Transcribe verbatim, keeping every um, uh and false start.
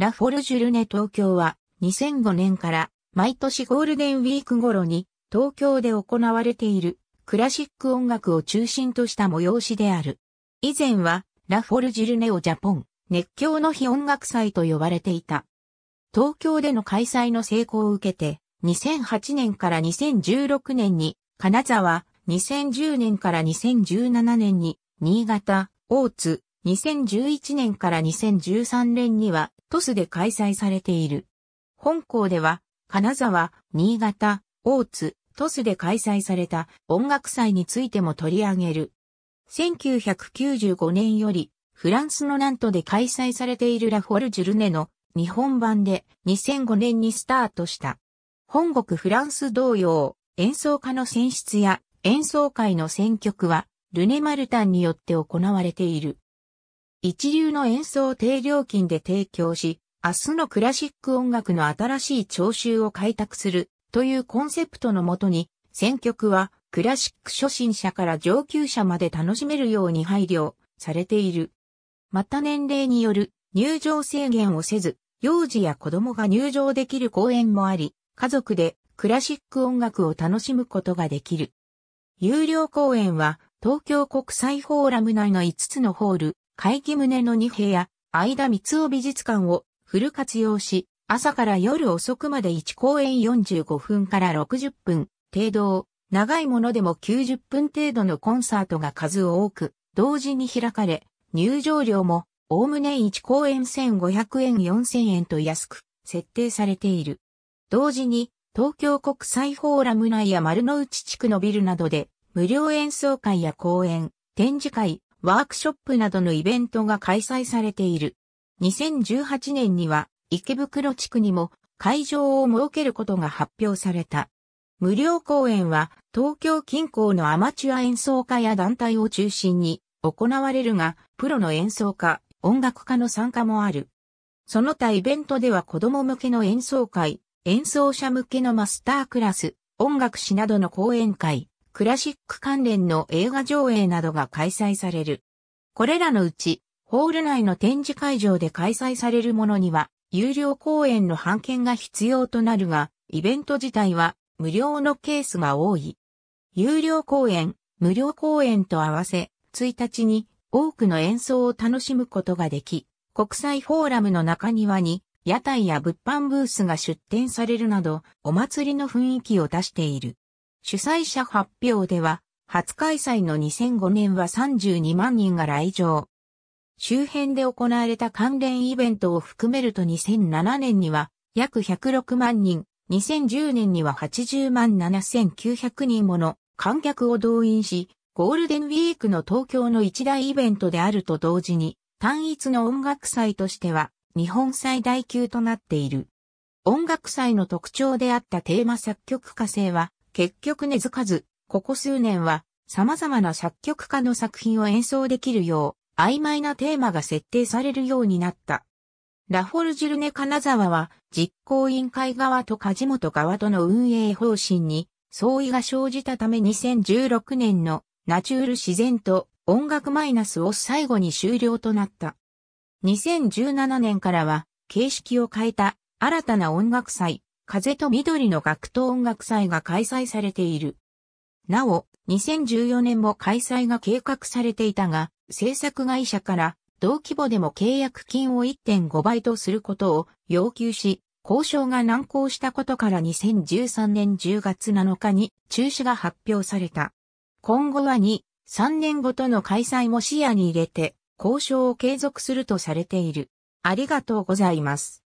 ラフォルジュルネ東京はにせんごねんから毎年ゴールデンウィーク頃に東京で行われているクラシック音楽を中心とした催しである。以前はラフォルジュルネオジャポン熱狂の日音楽祭と呼ばれていた。東京での開催の成功を受けてにせんはちねんからにせんじゅうろくねんに金沢、にせんじゅうねんからにせんじゅうななねんに新潟、大津、にせんじゅういちねんからにせんじゅうさんねんには鳥栖で開催されている。本校では金沢、新潟、大津、鳥栖で開催された音楽祭についても取り上げる。せんきゅうひゃくきゅうじゅうごねんよりフランスのナントで開催されているラフォルジュルネの日本版でにせんごねんにスタートした。本国フランス同様、演奏家の選出や演奏会の選曲はルネ・マルタンによって行われている。一流の演奏を低料金で提供し、明日のクラシック音楽の新しい聴衆を開拓するというコンセプトのもとに、選曲はクラシック初心者から上級者まで楽しめるように配慮されている。また年齢による入場制限をせず、幼児や子供が入場できる公演もあり、家族でクラシック音楽を楽しむことができる。有料公演は東京国際フォーラム内のいつつのホール、会議棟のに部屋、相田みつを美術館をフル活用し、朝から夜遅くまでいち公演よんじゅうごふんからろくじゅっぷん程度を、長いものでもきゅうじゅっぷん程度のコンサートが数多く、同時に開かれ、入場料もおおむねいち公演せんごひゃくえんよんせんえんと安く設定されている。同時に、東京国際フォーラム内や丸の内地区のビルなどで、無料演奏会や公演、展示会、ワークショップなどのイベントが開催されている。にせんじゅうはちねんには池袋地区にも会場を設けることが発表された。無料公演は東京近郊のアマチュア演奏家や団体を中心に行われるが、プロの演奏家、音楽家の参加もある。その他イベントでは子供向けの演奏会、演奏者向けのマスタークラス、音楽誌などの講演会、クラシック関連の映画上映などが開催される。これらのうち、ホール内の展示会場で開催されるものには、有料公演の版権が必要となるが、イベント自体は無料のケースが多い。有料公演、無料公演と合わせ、ついたちに多くの演奏を楽しむことができ、国際フォーラムの中庭に屋台や物販ブースが出展されるなど、お祭りの雰囲気を出している。主催者発表では、初開催のにせんごねんはさんじゅうにまんにんが来場。周辺で行われた関連イベントを含めるとにせんななねんには約ひゃくろくまんにん、にせんじゅうねんにははちじゅうまんななせんきゅうひゃくにんもの観客を動員し、ゴールデンウィークの東京の一大イベントであると同時に、単一の音楽祭としては日本最大級となっている。音楽祭の特徴であったテーマ作曲家性は、結局根付かず、ここ数年は様々な作曲家の作品を演奏できるよう曖昧なテーマが設定されるようになった。ラフォルジュルネ金沢は実行委員会側とKAJIMOTO側との運営方針に相違が生じたためにせんじゅうろくねんのナチュール自然と音楽マイナスを最後に終了となった。にせんじゅうななねんからは形式を変えた新たな音楽祭。風と緑の学徒音楽祭が開催されている。なお、にせんじゅうよねんも開催が計画されていたが、制作会社から同規模でも契約金を いってんごばいとすることを要求し、交渉が難航したことからにせんじゅうさんねんじゅうがつなのかに中止が発表された。今後はに、さんねんごとの開催も視野に入れて、交渉を継続するとされている。ありがとうございます。